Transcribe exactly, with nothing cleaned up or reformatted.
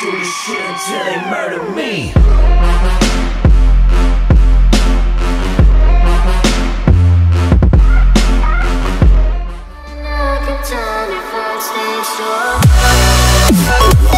do this shit until they murder me. Now I can turn your first name to